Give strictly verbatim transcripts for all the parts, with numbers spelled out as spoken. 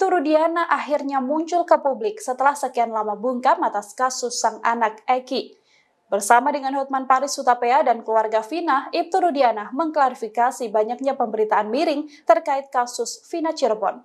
Iptu Rudiana akhirnya muncul ke publik setelah sekian lama bungkam atas kasus sang anak Eki. Bersama dengan Hotman Paris Hutapea dan keluarga Vina, Iptu Rudiana mengklarifikasi banyaknya pemberitaan miring terkait kasus Vina Cirebon.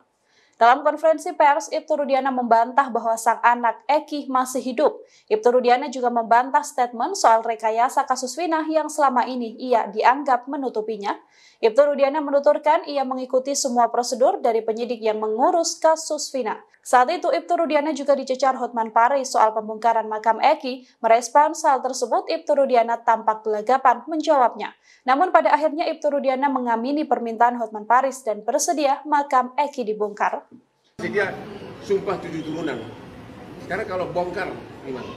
Dalam konferensi pers, Iptu Rudiana membantah bahwa sang anak Eki masih hidup. Iptu Rudiana juga membantah statement soal rekayasa kasus Vina yang selama ini ia dianggap menutupinya. Iptu Rudiana menuturkan ia mengikuti semua prosedur dari penyidik yang mengurus kasus Vina. Saat itu, Iptu Rudiana juga dicecar Hotman Paris soal pembongkaran makam Eki. Merespons hal tersebut, Iptu Rudiana tampak gelagapan menjawabnya. Namun pada akhirnya Iptu Rudiana mengamini permintaan Hotman Paris dan bersedia makam Eki dibongkar. Jadi dia sumpah tujuh turunan. Sekarang kalau bongkar gimana?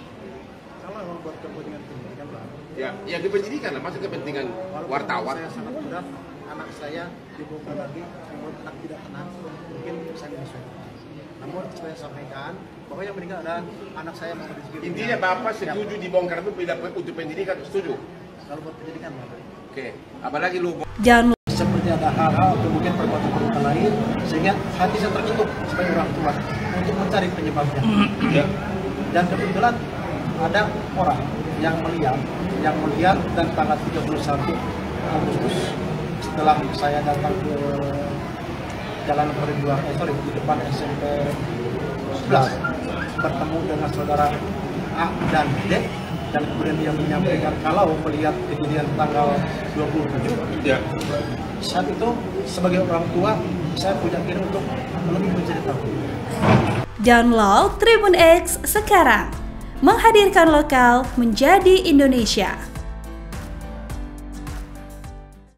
Salah buat kepentingan penyidikan lah. Ya, ya kepentingan lah, maksud kepentingan wartawan. Saya sangat berat, anak saya dibongkar lagi, membuat anak tidak tenang, mungkin saya menyesal. Namun saya sampaikan bahwa yang meninggal adalah anak saya Muhammad Rizky. Intinya Bapak setuju dibongkar itu tidak untuk pendidikan, setuju? Kalau buat pendidikan Pak. Oke, apalagi lu jangan seperti ada hal-hal atau mungkin perbuatan-perbuatan lain sehingga hati saya terketuk sebagai orang tua untuk mencari penyebabnya. Dan kebetulan ada orang yang melihat, yang melihat dan tanggal tiga puluh satu Agustus setelah saya datang ke jalan perjuang eh, sorry, di depan S M P sebelas bertemu dengan saudara A dan D, dan kemudian dia menyampaikan kalau melihat kejadian tanggal dua puluh tujuh ya. Saat itu sebagai orang tua saya punya keinginan untuk lebih mencari tahu. Download Tribun X sekarang, menghadirkan lokal menjadi Indonesia.